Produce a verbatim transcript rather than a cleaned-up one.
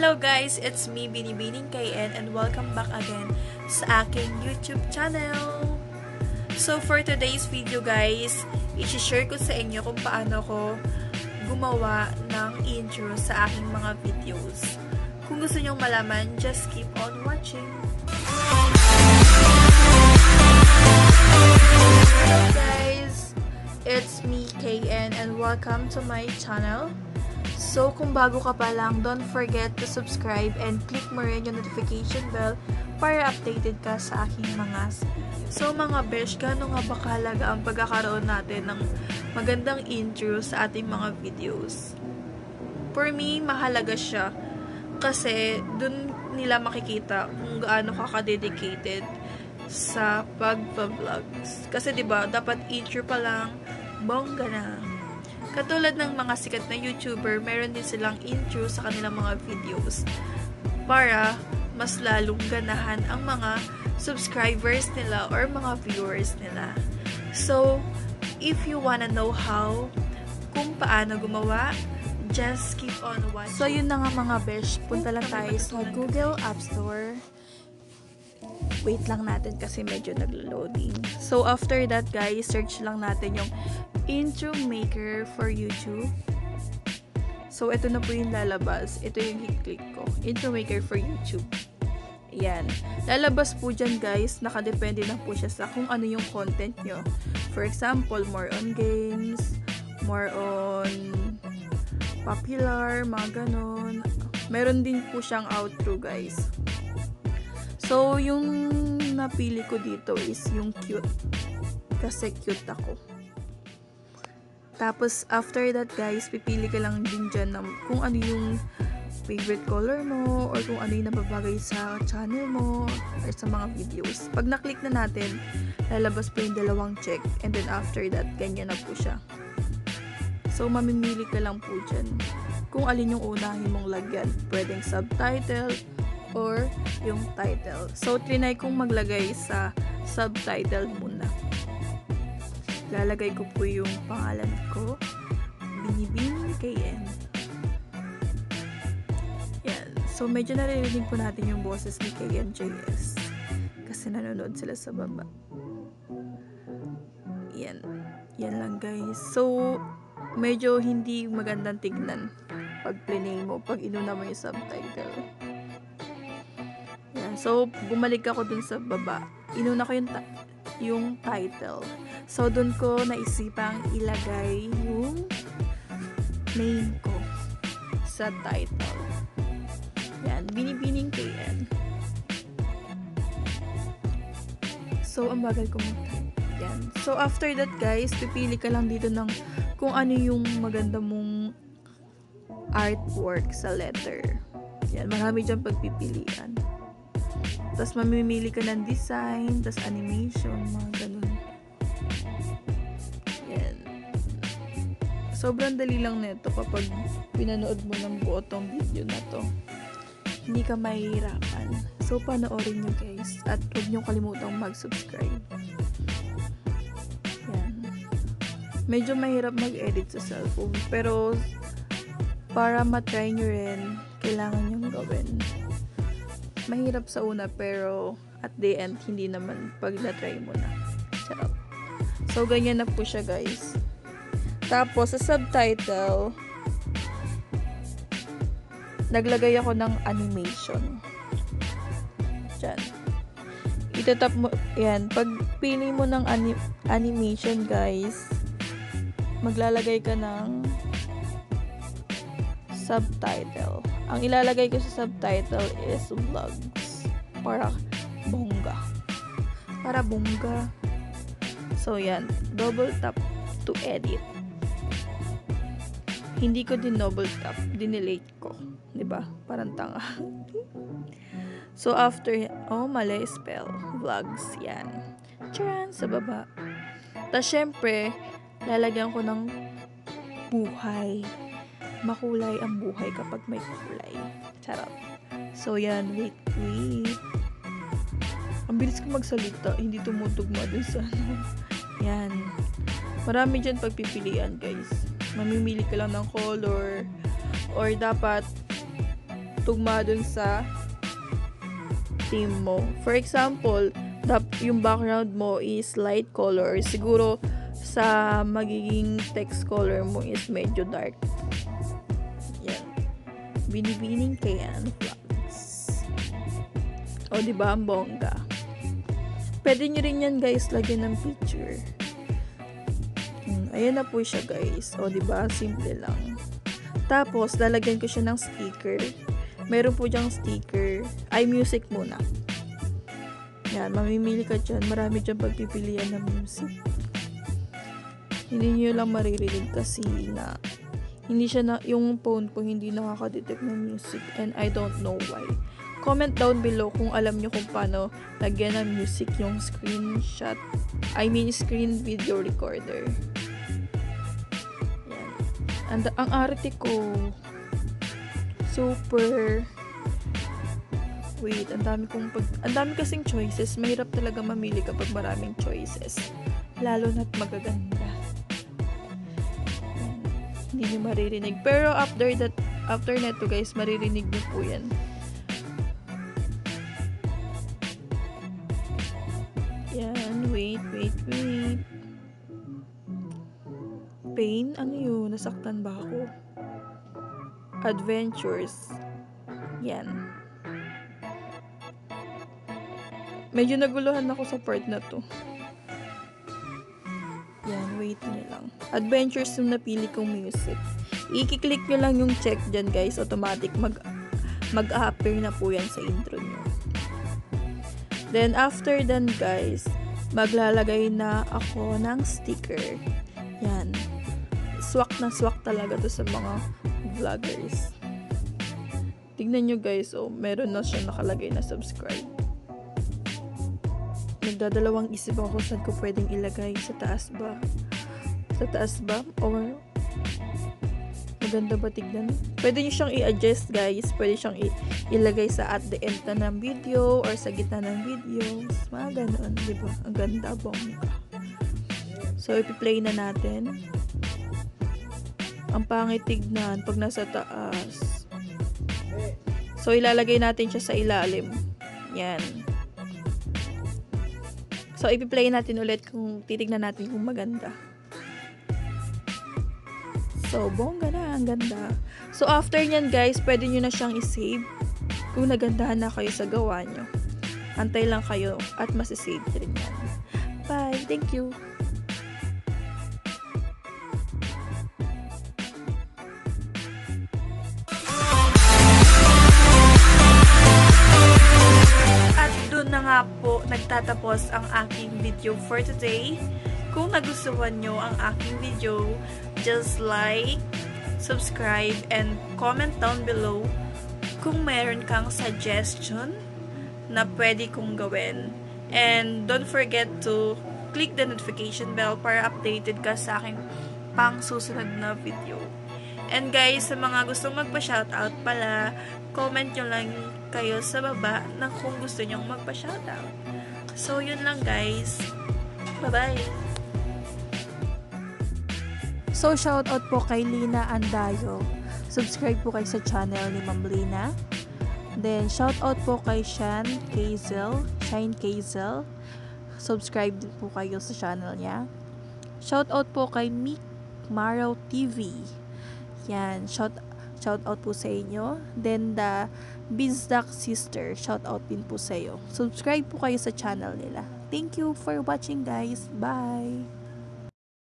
Hello guys, it's me Binibining K N and welcome back again sa aking YouTube channel. So for today's video guys, i-share ko sa inyo kung paano ko gumawa ng intro sa aking mga videos. Kung gusto nyong malaman, just keep on watching. Hello guys, it's me K N and welcome to my channel. So, kung bago ka pa lang, don't forget to subscribe and click mo rin yung notification bell para updated ka sa aking mga videos. So, mga Besh, gano'n nga ba kahalaga ang pagkakaroon natin ng magandang intro sa ating mga videos? For me, mahalaga siya kasi dun nila makikita kung gaano ka ka-dedicated sa pag-vlogs. Kasi diba, dapat intro pa lang, bongga na. Katulad ng mga sikat na YouTuber, meron din silang intro sa kanilang mga videos para mas lalong ganahan ang mga subscribers nila or mga viewers nila. So, if you wanna know how, kung paano gumawa, just keep on watching. So, yun na nga mga Besh, punta lang tayo sa Google App Store. Wait lang natin kasi medyo naglo-loading. So, after that guys, search lang natin yung intro maker for YouTube. So, ito na po yung lalabas. Ito yung hit-click ko. Intro maker for YouTube. Ayan. Lalabas po dyan, guys. Nakadepende na po siya sa kung ano yung content nyo. For example, more on games, more on popular, mga ganon. Meron din po siyang outro, guys. So, yung napili ko dito is yung cute. Kasi cute ako. Tapos, after that, guys, pipili ka lang din dyan na kung ano yung favorite color mo or kung ano yung nababagay sa channel mo or sa mga videos. Pag na-click na natin, lalabas po yung dalawang check. And then, after that, ganyan na po siya. So, mamimili ka lang po dyan. Kung alin yung unahin mong lagyan. Pwedeng subtitle or yung title. So, trinay kong maglagay sa subtitle muna. Lalagay ko po yung pangalan ko, Binibining K N. Yan. So, medyo naririnig po natin yung boses ni K M J S. Kasi nanonood sila sa baba. Yan. Yan lang, guys. So, medyo hindi magandang tignan pag plinay mo, pag inuna mo yung subtitle. Yan. So, bumalik ako dun sa baba. Inuna ko yung yung title. So, dun ko naisipang ilagay yung name ko sa title. Yan, Binibining K N. So, ang bagal ko mag-type. Yan. So, after that, guys, pipili ka lang dito ng kung ano yung maganda mong artwork sa letter. Yan, marami dyan pagpipilian. Tapos, mamimili ka ng design, tapos animation, mga ganun. Sobrang dali lang nito kapag pinanood mo ng buo tong video na to. Hindi ka mahihirapan. So, panoorin nyo guys. At huwag nyo kalimutang mag-subscribe. Yan. Medyo mahirap mag-edit sa cellphone. Pero, para matry nyo rin, kailangan nyo gawin. Mahirap sa una, pero at the end, hindi naman pag na-try mo na. Charot. So, ganyan na po siya guys. Tapos, sa subtitle, naglagay ako ng animation. Diyan. Itatap mo, yan. Pag pili mo ng anim animation, guys, maglalagay ka ng subtitle. Ang ilalagay ko sa subtitle is vlogs. Para bongga. Para bongga. So, yan. Double tap to edit. Hindi ko din double tap, dinelete ko, 'di ba? Parang tanga. So after, oh, mali spell, vlogs 'yan. Charan sa baba. Tapos syempre, lalagyan ko ng buhay. Makulay ang buhay kapag may kulay. Charot. So 'yan, wait, wait. Ang bilis ko magsalita, hindi tumutugma dun sa ano. 'Yan. Marami diyan pagpipilian, guys. Mamimili ka lang ng color or dapat tugma dun sa theme mo. For example, the, yung background mo is light color. Siguro sa magiging text color mo is medyo dark. Yan. Binibining K N flags. O, diba? Ang bongga. Pwede nyo rin yan, guys, lagyan ng picture. Ayan na po siya, guys. O, diba? Simple lang. Tapos, lalagyan ko siya ng sticker. Meron po dyang sticker. Ay, music muna. Yan, mamimili ka dyan. Marami dyang pagpipilian ng music. Hindi nyo lang maririnig kasi na hindi siya na, yung phone po hindi nakaka-detect ng music. And I don't know why. Comment down below kung alam nyo kung paano lagyan ng music yung screenshot. I mean, screen video recorder. And ang arte ko, super, wait, ang dami kong pag, ang dami kasing choices, mahirap talaga mamili kapag maraming choices, lalo na't magaganda. Hindi nyo maririnig, pero after that, after neto guys, maririnig nyo po yan. Yan, wait, wait, wait. Pain? Ano yun? Nasaktan ba ako? Adventures. Yan. Medyo naguluhan ako sa part na to. Yan. Wait nyo lang. Adventures yung napili kong music. I-click nyo lang yung check dyan, guys. Automatic mag mag-appear na po yan sa intro nyo. Then, after then, guys, maglalagay na ako ng sticker. Yan. Swak na swak talaga to sa mga vloggers. Tignan nyo guys, oh, meron na siya nakalagay na subscribe. Nagdadalawang isip ako saan ko pwedeng ilagay. Sa taas ba? Sa taas ba? Or maganda ba tignan? Pwede nyo siyang i-adjust guys. Pwede siyang ilagay sa at the end na ng video or sa gitna ng videos. Mga ganoon, diba? Ang ganda, bongga. So, ipi-play na natin. Ang pangit tignan pag nasa taas. So, ilalagay natin siya sa ilalim. Yan. So, ipi-play natin ulit kung titignan natin kung maganda. So, bongga na. Ang ganda. So, after nyan guys, pwede nyo na siyang isave kung nagandahan na kayo sa gawa nyo. Antay lang kayo at masisave rin yan. Bye! Thank you! Nga po, nagtatapos ang aking video for today. Kung nagustuhan nyo ang aking video, just like, subscribe, and comment down below kung meron kang suggestion na pwede kong gawin. And don't forget to click the notification bell para updated ka sa aking pang susunod na video. And guys, sa mga gustong magpa-shoutout pala, comment nyo lang kayo sa baba na kung gusto nyong magpa-shoutout. So, yun lang guys. Bye-bye! So, shoutout po kay Lina Andayo. Subscribe po kayo sa channel ni Ma'am Lina. Then, shoutout po kay Shan Kazel. Shine Kazel. Subscribe po kayo sa channel niya. Shoutout po kay Mick Maro T V. Yan, shout, shout out po sa inyo. Then the Bizdak Sister, shout out din po sa iyo. Subscribe po kayo sa channel nila. Thank you for watching guys. Bye!